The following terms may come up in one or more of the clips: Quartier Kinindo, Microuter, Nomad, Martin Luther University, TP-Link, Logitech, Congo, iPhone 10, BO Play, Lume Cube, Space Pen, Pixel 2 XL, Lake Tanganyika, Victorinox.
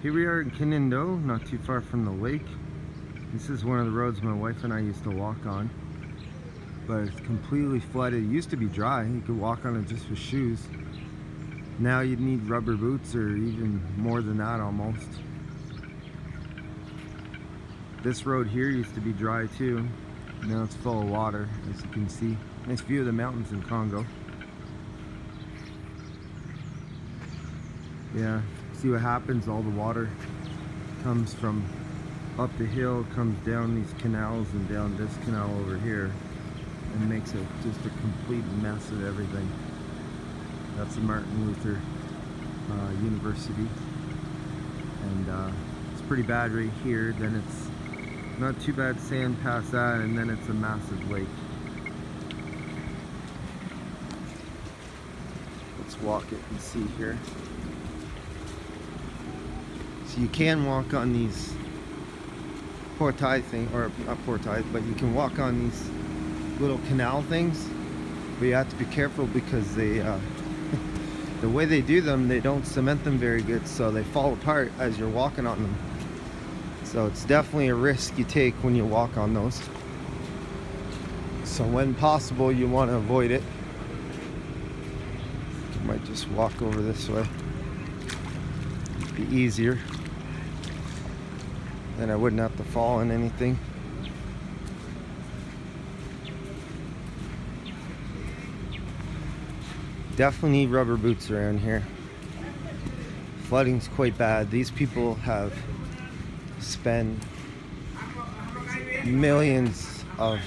Here we are in Kinindo, not too far from the lake. This is one of the roads my wife and I used to walk on, but it's completely flooded. It used to be dry. You could walk on it just with shoes. Now you'd need rubber boots or even more than that almost. This road here used to be dry too. Now it's full of water, as you can see. Nice view of the mountains in Congo. Yeah, see what happens, all the water comes from up the hill, comes down these canals and down this canal over here, and makes it just a complete mess of everything. That's the Martin Luther University, and it's pretty bad right here. Then it's not too bad sand past that, and then it's a massive lake. Let's walk it and see here. So you can walk on these portage thing, or not portage, but you can walk on these little canal things, but you have to be careful because they the way they do them, they don't cement them very good, so they fall apart as you're walking on them. So it's definitely a risk you take when you walk on those. So when possible, you want to avoid it. I might just walk over this way. It'd be easier. Then I wouldn't have to fall in anything. Definitely need rubber boots around here. Flooding's quite bad. These people have spent millions of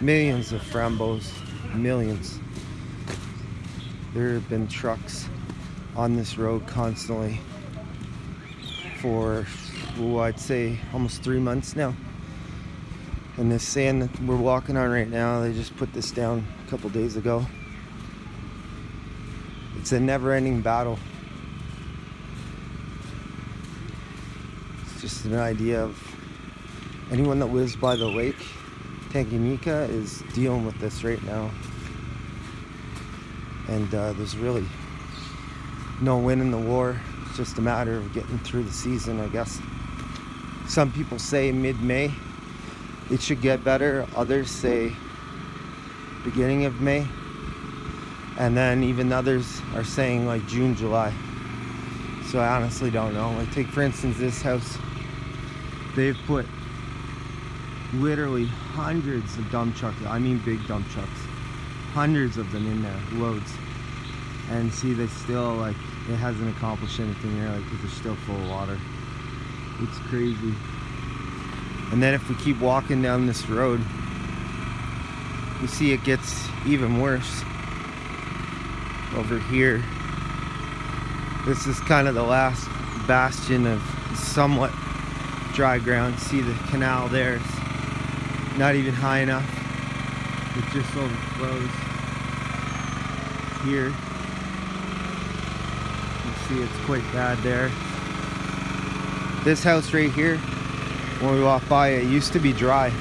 frambos, millions. There have been trucks on this road constantly for, well, I'd say almost 3 months now. And this sand that we're walking on right now, they just put this down a couple days ago. It's a never-ending battle. It's just an idea of anyone that lives by the lake Tanganyika is dealing with this right now, and there's really no win in the war. It's just a matter of getting through the season, I guess. Some people say mid-May it should get better, others say beginning of May. And then even others are saying like June, July. So I honestly don't know. Like take for instance this house. They've put literally hundreds of dump trucks, I mean big dump trucks. Hundreds of them in there, loads. And see, they still like, it hasn't accomplished anything there, like because they're still full of water. It's crazy. And then if we keep walking down this road, you see it gets even worse. Over here, this is kind of the last bastion of somewhat dry ground. See the canal there, it's not even high enough, it just overflows here. You see it's quite bad there. This house right here, when we walk by, it used to be dry,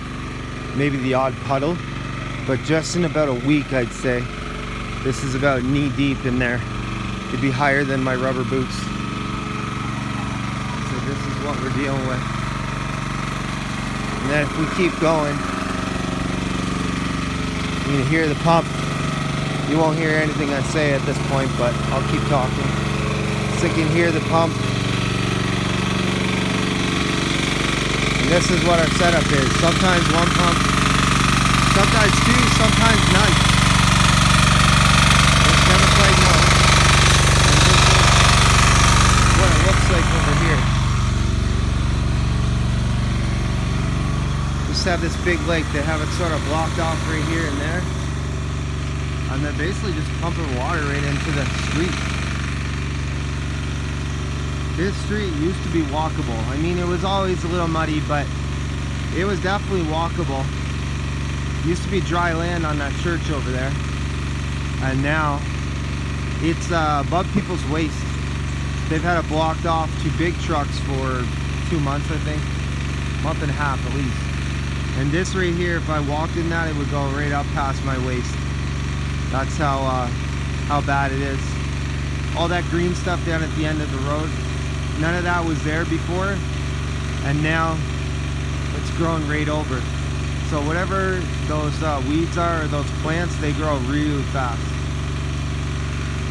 maybe the odd puddle, but just in about a week, I'd say this is about knee deep in there. It'd be higher than my rubber boots. So this is what we're dealing with. And then if we keep going, you can hear the pump. You won't hear anything I say at this point, but I'll keep talking. So you can hear the pump. And this is what our setup is. Sometimes one pump, sometimes two, sometimes none. Have this big lake, they have it sort of blocked off right here and there, and they're basically just pumping water right into the street. This street used to be walkable. I mean, it was always a little muddy, but it was definitely walkable. Used to be dry land on that church over there, and now it's above people's waist. They've had it blocked off to big trucks for 2 months, I think, month and a half at least. And this right here, if I walked in that, it would go right up past my waist. That's how bad it is. All that green stuff down at the end of the road None of that was there before, and now it's grown right over. So whatever those weeds are, or those plants, they grow really fast.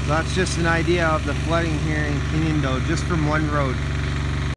So that's just an idea of the flooding here in Kinindo, just from one road.